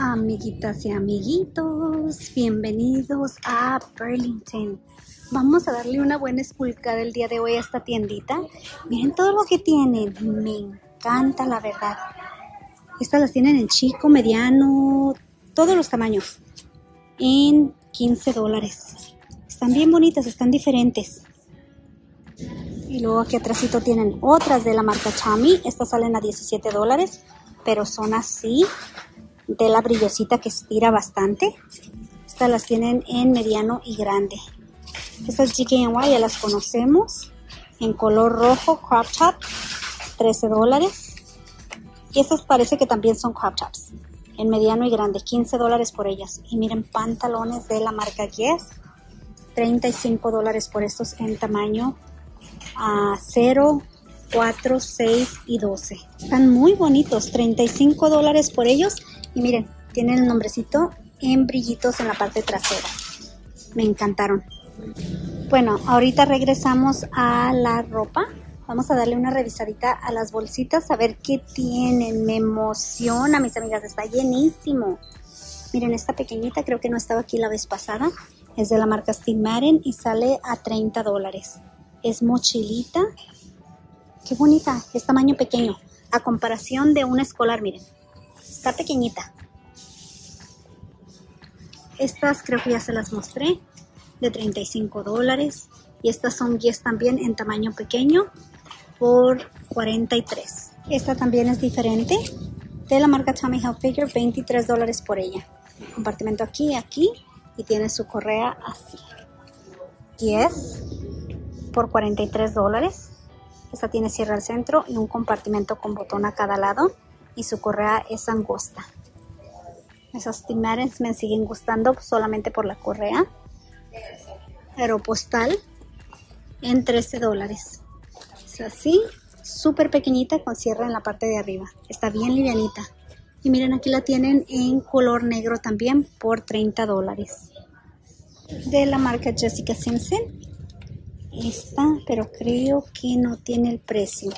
Amiguitas y amiguitos, bienvenidos a Burlington. Vamos a darle una buena esculcada el día de hoy a esta tiendita. Miren todo lo que tienen, me encanta la verdad. Estas las tienen en chico, mediano, todos los tamaños, en $15. Están bien bonitas, están diferentes. Y luego aquí atrásito tienen otras de la marca Chami. Estas salen a $17, pero son así, de la brillosita que estira bastante. Estas las tienen en mediano y grande. Estas GKNY ya las conocemos, en color rojo, crop top, $13. Y estas parece que también son crop tops, en mediano y grande, $15 por ellas. Y miren, pantalones de la marca Guess, $35 por estos, en tamaño 0, 4, 6 y 12. Están muy bonitos, $35 por ellos. Y miren, tienen el nombrecito en brillitos en la parte trasera. Me encantaron. Bueno, ahorita regresamos a la ropa. Vamos a darle una revisadita a las bolsitas, a ver qué tienen. Me emociona, mis amigas, está llenísimo. Miren, esta pequeñita, creo que no estaba aquí la vez pasada. Es de la marca Steve Madden y sale a $30. Es mochilita. Qué bonita, es tamaño pequeño, a comparación de una escolar, miren. Está pequeñita. Estas creo que ya se las mostré, de $35. Y estas son 10 también en tamaño pequeño por $43. Esta también es diferente, de la marca Tommy Hilfiger, $23 por ella. Compartimento aquí, aquí, y tiene su correa así. 10 por $43. Esta tiene cierre al centro y un compartimento con botón a cada lado. Y su correa es angosta. Esos timares me siguen gustando solamente por la correa. Aeropostal en $13. Es así, súper pequeñita, con cierre en la parte de arriba. Está bien livianita. Y miren, aquí la tienen en color negro también por $30. De la marca Jessica Simpson. Esta, pero creo que no tiene el precio.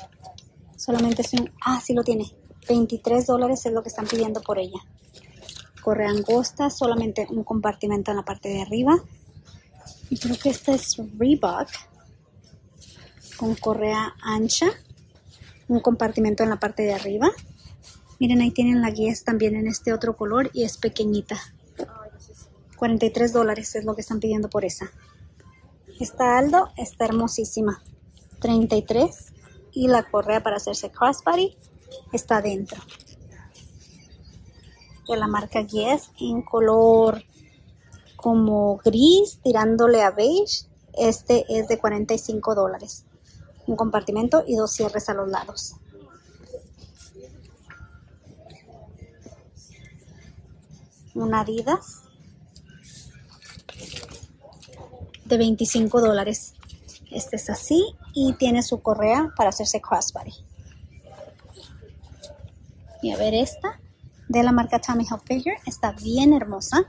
Solamente es un... Ah, sí lo tiene. $23 es lo que están pidiendo por ella. Correa angosta, solamente un compartimento en la parte de arriba. Y creo que esta es Reebok, con correa ancha, un compartimento en la parte de arriba. Miren, ahí tienen la Guess también en este otro color y es pequeñita. $43 es lo que están pidiendo por esa. Esta Aldo está hermosísima, $33, y la correa para hacerse crossbody está adentro. De la marca Guess, en color como gris tirándole a beige, este es de $45. Un compartimento y dos cierres a los lados. Una Adidas de $25. Este es así y tiene su correa para hacerse crossbody. Y a ver, esta de la marca Tommy Hilfiger está bien hermosa.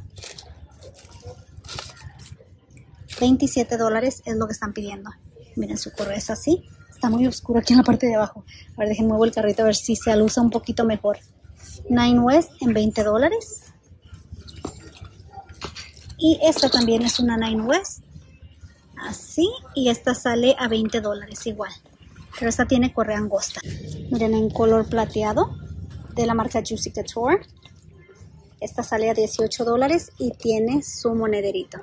$27 es lo que están pidiendo. Miren, su correa es así. Está muy oscuro aquí en la parte de abajo. A ver, déjenme mover el carrito a ver si se alusa un poquito mejor. Nine West en $20. Y esta también es una Nine West. Así. Y esta sale a $20 igual. Pero esta tiene correa angosta. Miren, en color plateado, de la marca Juicy Couture. Esta sale a $18 y tiene su monederito.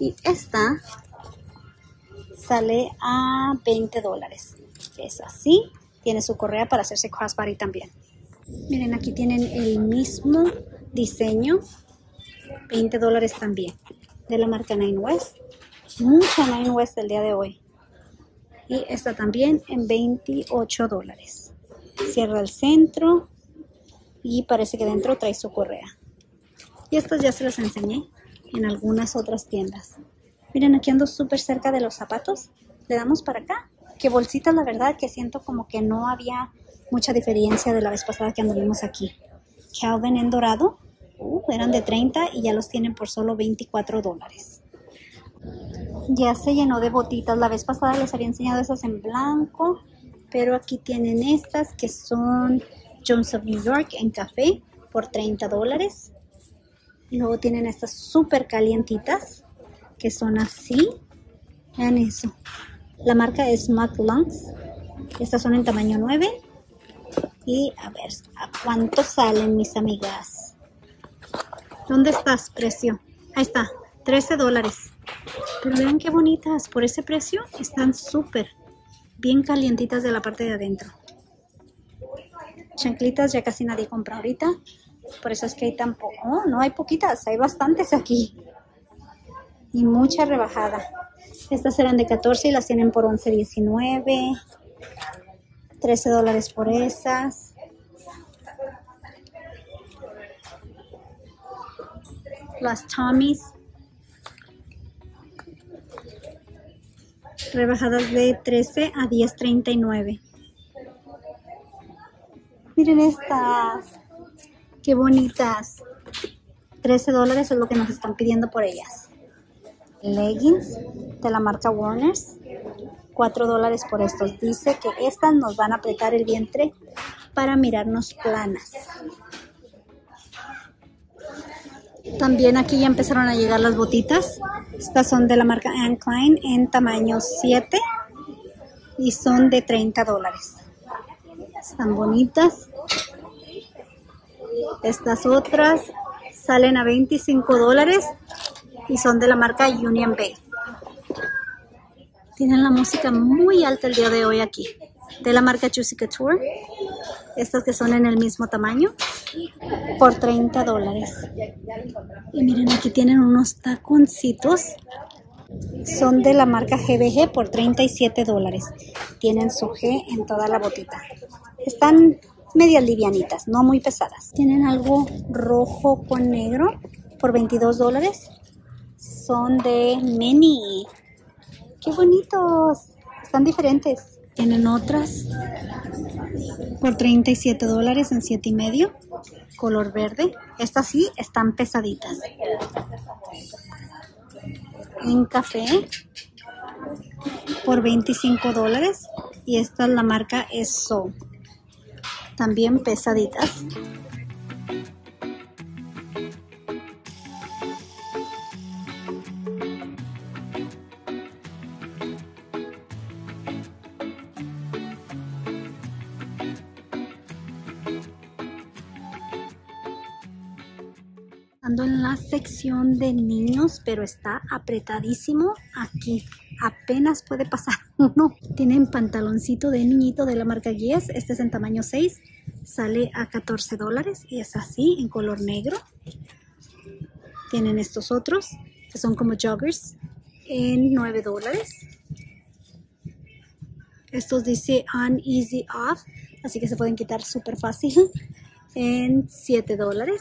Y esta sale a $20. Es así, tiene su correa para hacerse crossbody también. Miren, aquí tienen el mismo diseño, $20 también, de la marca Nine West. Mucha Nine West el día de hoy. Y esta también en $28. Cierra el centro y parece que dentro trae su correa. Y estas ya se las enseñé en algunas otras tiendas. Miren, aquí ando súper cerca de los zapatos. Le damos para acá. Que bolsitas, la verdad, que siento como que no había mucha diferencia de la vez pasada que anduvimos aquí. Calvin en dorado. Eran de $30 y ya los tienen por solo $24. Ya se llenó de botitas. La vez pasada les había enseñado esas en blanco. Pero aquí tienen estas que son Jones of New York en café por $30. Y luego tienen estas súper calientitas que son así. Vean eso. La marca es Mac Lungs. Estas son en tamaño 9. Y a ver, ¿a cuánto salen, mis amigas? ¿Dónde estás, precio? Ahí está, $13. Pero vean qué bonitas. Por ese precio están súper bien calientitas de la parte de adentro. Chanclitas ya casi nadie compra ahorita. Por eso es que hay tan poco. Oh, no hay poquitas, hay bastantes aquí. Y mucha rebajada. Estas eran de 14 y las tienen por $11.19. $13 por esas. Las Tommy's. Rebajadas de 13 a 10.39. Miren estas. Qué bonitas. $13 es lo que nos están pidiendo por ellas. Leggings de la marca Warners. $4 por estos. Dice que estas nos van a apretar el vientre para mirarnos planas. También aquí ya empezaron a llegar las botitas. Estas son de la marca Anne Klein en tamaño 7 y son de $30. Están bonitas. Estas otras salen a $25 y son de la marca Union Bay. Tienen la música muy alta el día de hoy aquí. De la marca Juicy Couture. Estas que son en el mismo tamaño. Por $30. Y miren, aquí tienen unos taconcitos. Son de la marca GBG por $37. Tienen su G en toda la botita. Están medias livianitas, no muy pesadas. Tienen algo rojo con negro por $22. Son de Mini. ¡Qué bonitos! Están diferentes. Tienen otras por $37 en 7.5. Color verde. Estas sí están pesaditas. En café por $25. Y esta es la marca ESO. También pesaditas. Ando en la sección de niños, pero está apretadísimo aquí. Apenas puede pasar uno. Tienen pantaloncito de niñito de la marca Guess. Este es en tamaño 6. Sale a $14 y es así, en color negro. Tienen estos otros, que son como joggers, en $9. Estos dice on easy off, así que se pueden quitar súper fácil, en $7.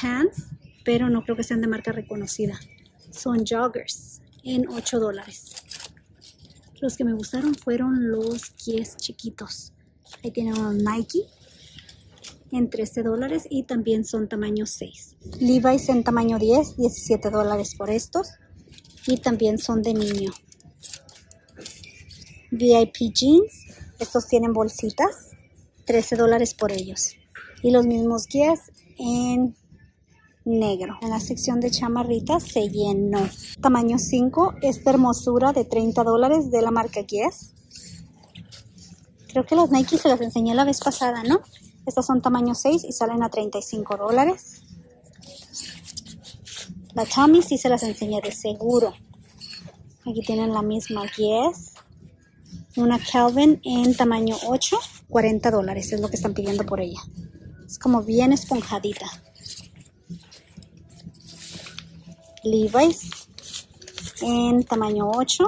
Pants, pero no creo que sean de marca reconocida. Son joggers en $8. Los que me gustaron fueron los pies chiquitos. Ahí tienen unos Nike en $13 y también son tamaño 6. Levi's en tamaño 10, $17 por estos y también son de niño. VIP jeans, estos tienen bolsitas, $13 por ellos. Y los mismos guías en negro. En la sección de chamarritas se llenó. Tamaño 5, esta hermosura de $30 de la marca Guess. Creo que las Nike se las enseñé la vez pasada, ¿no? Estas son tamaño 6 y salen a $35. La Chami sí se las enseñé de seguro. Aquí tienen la misma Guess. Una Calvin en tamaño 8, $40 es lo que están pidiendo por ella. Es como bien esponjadita. Levi's en tamaño 8,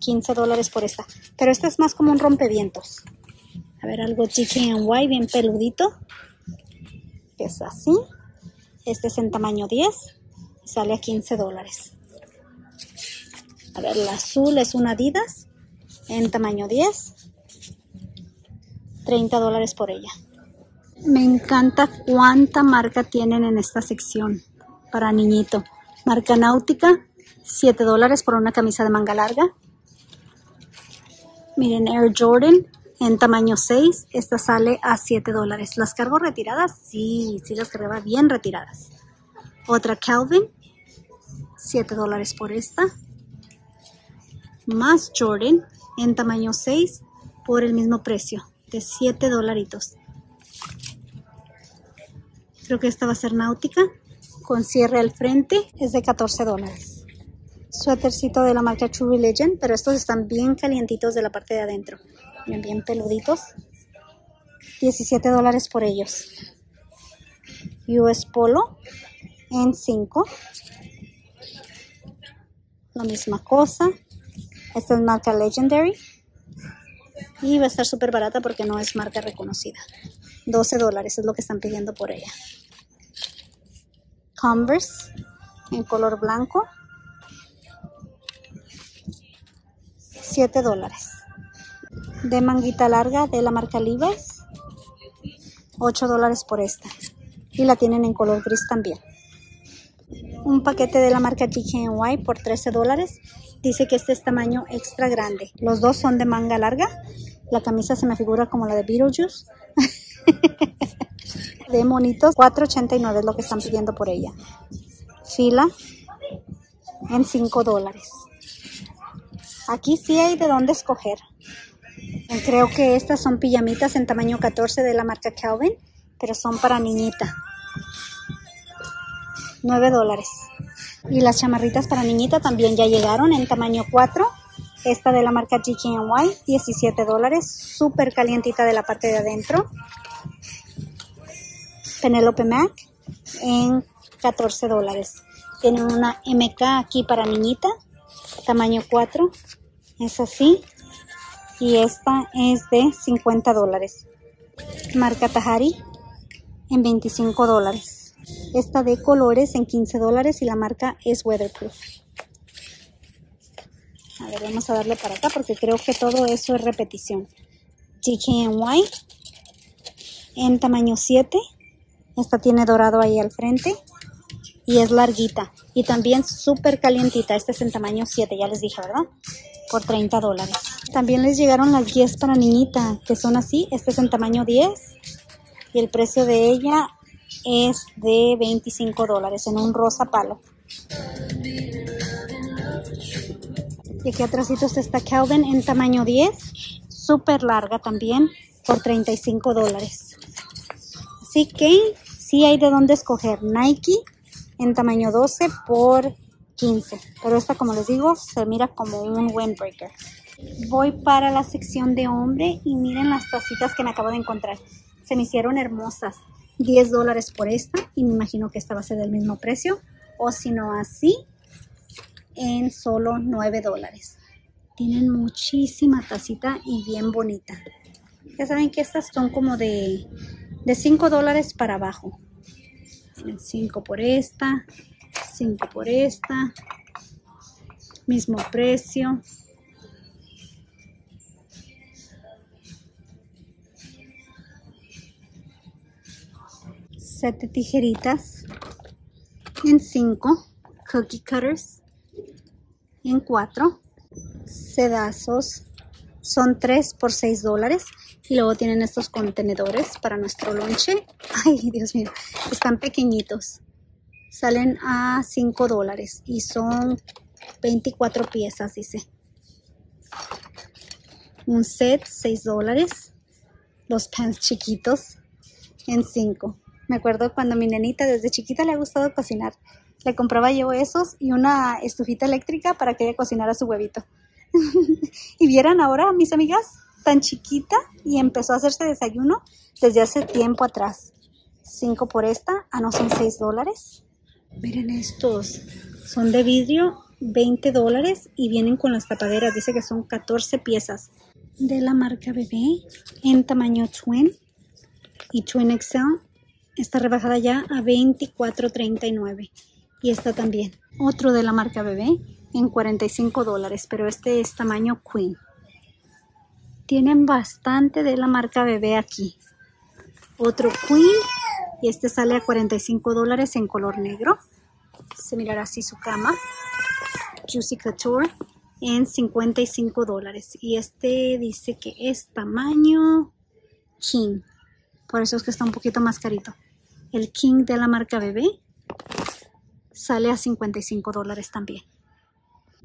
$15 por esta, pero esta es más como un rompevientos. A ver, algo GKNY bien peludito, que es así. Este es en tamaño 10 y sale a $15. A ver, la azul es una Adidas en tamaño 10, $30 por ella. Me encanta cuánta marca tienen en esta sección para niñito. Marca Náutica, $7 por una camisa de manga larga. Miren, Air Jordan, en tamaño 6. Esta sale a $7. ¿Las cargo retiradas? Sí, sí las cargaba bien retiradas. Otra Calvin, $7 por esta. Más Jordan en tamaño 6 por el mismo precio de $7. Creo que esta va a ser Náutica con cierre al frente, es de $14. Suétercito de la marca True Legend, pero estos están bien calientitos de la parte de adentro. Miren, bien peluditos. $17 por ellos. US Polo en 5. La misma cosa. Esta es marca Legendary. Y va a estar súper barata porque no es marca reconocida. $12 es lo que están pidiendo por ella. Converse en color blanco. $7. De manguita larga de la marca Levi's, $8 por esta, y la tienen en color gris también. Un paquete de la marca GKNY por $13, dice que este es tamaño extra grande. Los dos son de manga larga, la camisa se me figura como la de Beetlejuice. De monitos, $4.89 es lo que están pidiendo por ella. Fila en $5. Aquí sí hay de dónde escoger. Creo que estas son pijamitas en tamaño 14 de la marca Calvin, pero son para niñita. $9. Y las chamarritas para niñita también ya llegaron en tamaño 4. Esta de la marca GKNY, $17. Súper calientita de la parte de adentro. Penelope Mac en $14. Tienen una MK aquí para niñita. Tamaño 4, es así, y esta es de $50. Marca Tahari en $25. Esta de colores en $15 y la marca es Weatherproof. A ver, vamos a darle para acá porque creo que todo eso es repetición. GKNY en tamaño 7. Esta tiene dorado ahí al frente. Y es larguita. Y también súper calientita. Esta es en tamaño 7. Ya les dije, ¿verdad? Por $30. También les llegaron las 10 para niñita. Que son así. Esta es en tamaño 10. Y el precio de ella es de $25. En un rosa palo. Y aquí atrásito está Calvin en tamaño 10. Súper larga también. Por $35. Así que sí hay de dónde escoger. Nike en tamaño 12 por $15. Pero esta, como les digo, se mira como un windbreaker. Voy para la sección de hombre y miren las tacitas que me acabo de encontrar. Se me hicieron hermosas. $10 por esta y me imagino que esta va a ser del mismo precio. O si no así, en solo $9. Tienen muchísima tacita y bien bonita. Ya saben que estas son como de $5 para abajo. 5 por esta, 5 por esta, mismo precio. Set de tijeritas en 5, cookie cutters en 4, sedazos son 3 por $6. Y luego tienen estos contenedores para nuestro lonche. Ay, Dios mío. Están pequeñitos. Salen a $5 y son 24 piezas, dice. Un set, $6. Los pants chiquitos en 5. Me acuerdo cuando mi nenita desde chiquita le ha gustado cocinar. Le compraba yo esos y una estufita eléctrica para que ella cocinara su huevito. Y vieran ahora, mis amigas, tan chiquita y empezó a hacerse desayuno desde hace tiempo atrás. 5 por esta, no son $6. Miren estos, son de vidrio, $20 y vienen con las tapaderas. Dice que son 14 piezas. De la marca bebé en tamaño twin y twin XL. Está rebajada ya a $24.39 y esta también. Otro de la marca bebé en $45, pero este es tamaño queen. Tienen bastante de la marca bebé aquí. Otro queen. Y este sale a $45 en color negro. Se mirará así su cama. Juicy Couture en $55. Y este dice que es tamaño King. Por eso es que está un poquito más carito. El King de la marca Bebé sale a $55 también.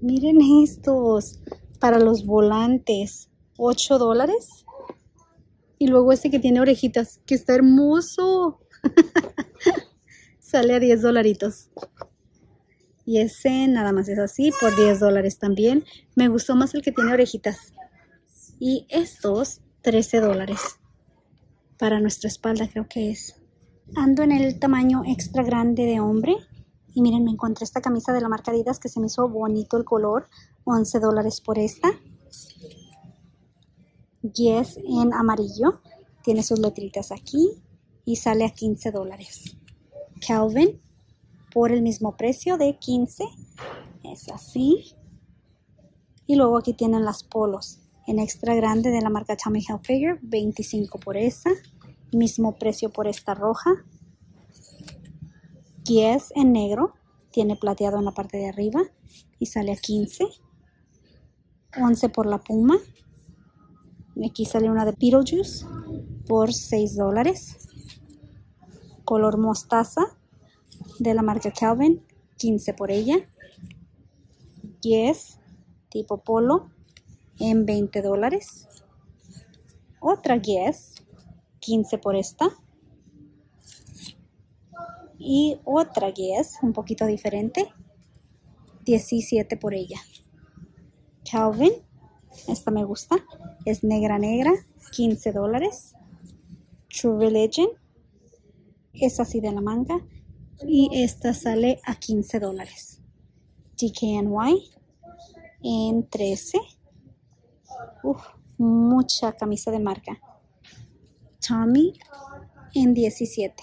Miren estos para los volantes, $8. Y luego este que tiene orejitas, que está hermoso. Sale a $10. Y ese nada más es así, por $10 también. Me gustó más el que tiene orejitas. Y estos, $13. Para nuestra espalda creo que es. Ando en el tamaño extra grande de hombre. Y miren, me encontré esta camisa de la marca Adidas que se me hizo bonito el color. $11 por esta. Guess en amarillo. Tiene sus letritas aquí. Y sale a $15. Calvin, por el mismo precio de $15. Es así. Y luego aquí tienen las polos. En extra grande de la marca Tommy Hilfiger, $25 por esa. Mismo precio por esta roja. Guess en negro. Tiene plateado en la parte de arriba. Y sale a $15. $11 por la puma. Aquí sale una de Beetlejuice por $6. Color mostaza de la marca Calvin, $15 por ella. Guess tipo polo en $20. Otra Guess, $15 por esta. Y otra Guess, un poquito diferente, $17 por ella. Calvin, esta me gusta, es negra negra, $15. True Legend, es así de la manga. Y esta sale a $15. GKNY en $13. Uf, mucha camisa de marca. Tommy en $17.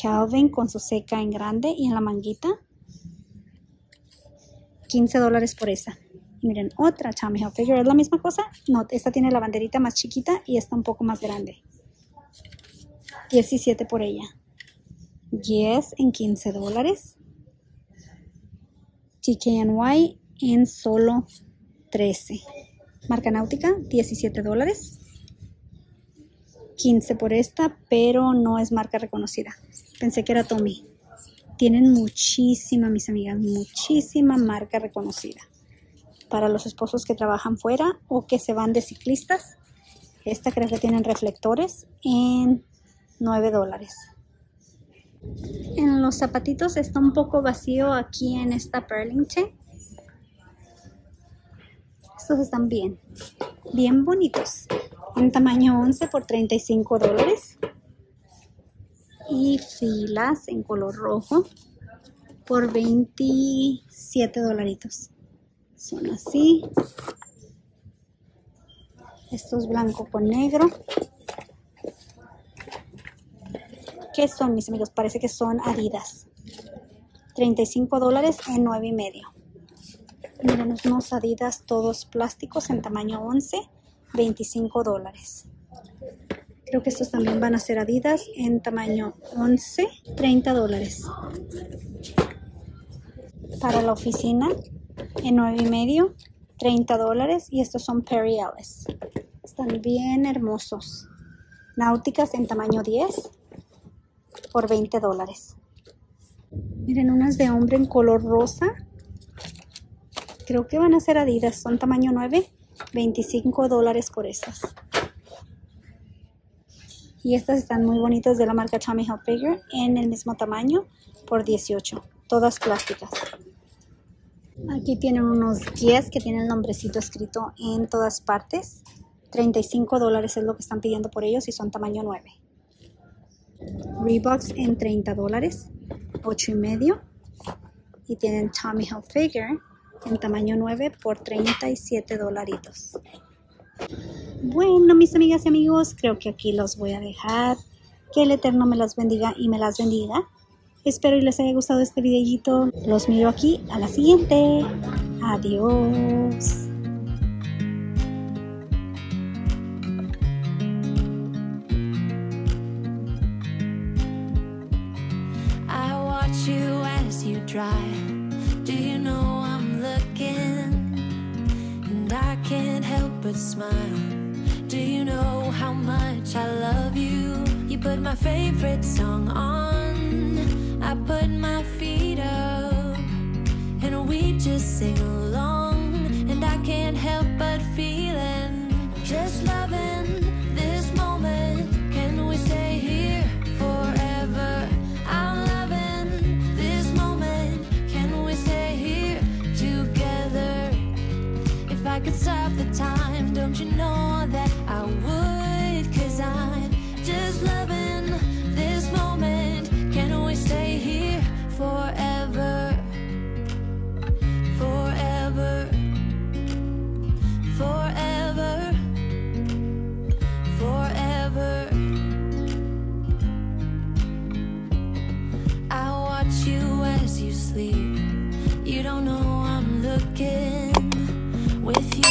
Calvin con su seca en grande y en la manguita. $15 por esa. Y miren, otra Tommy Hilfiger. ¿Es la misma cosa? No, esta tiene la banderita más chiquita y esta un poco más grande. $17 por ella. Guess en $15. GKNY en solo $13. Marca Náutica, $17. $15 por esta, pero no es marca reconocida. Pensé que era Tommy. Tienen muchísima, mis amigas, muchísima marca reconocida. Para los esposos que trabajan fuera o que se van de ciclistas. Esta creo que tienen reflectores en $9. En los zapatitos está un poco vacío aquí en esta Burlington. Estos están bien, bien bonitos. En tamaño 11 por $35. Y filas en color rojo por $27. Son así. Esto es blanco con negro. ¿Qué son, mis amigos? Parece que son Adidas. $35 en 9.5. Miren unos Adidas todos plásticos en tamaño 11, $25. Creo que estos también van a ser Adidas en tamaño 11, $30. Para la oficina en 9.5, $30. Y estos son Perry Ellis. Están bien hermosos. Náuticas en tamaño 10. Por $20. Miren unas de hombre en color rosa. Creo que van a ser Adidas. Son tamaño 9. $25 por estas. Y estas están muy bonitas de la marca Tommy Hilfiger. En el mismo tamaño. Por $18. Todas plásticas. Aquí tienen unos Guess que tienen el nombrecito escrito en todas partes. $35 es lo que están pidiendo por ellos. Y son tamaño 9. Reebok en $30, $8.5. Y tienen Tommy Hilfiger en tamaño 9 por $37. Bueno, mis amigas y amigos, creo que aquí los voy a dejar. Que el Eterno me las bendiga y me las bendiga. Espero y les haya gustado este videíto. Los miro aquí a la siguiente. Adiós. Drive. Do you know I'm looking? can't help but smile. Do you know how much I love you? You put my favorite song on, I put my feet up, and we just sing along, and I can't help but feeling, just loving this moment. Can we stay here forever? I'm loving this moment. Can we stay here together? If I could stop the time, don't you know that I would? 'Cause I'm just loving this moment. Can we stay here forever? Forever, forever, forever. I watch you as you sleep. You don't know I'm looking with you.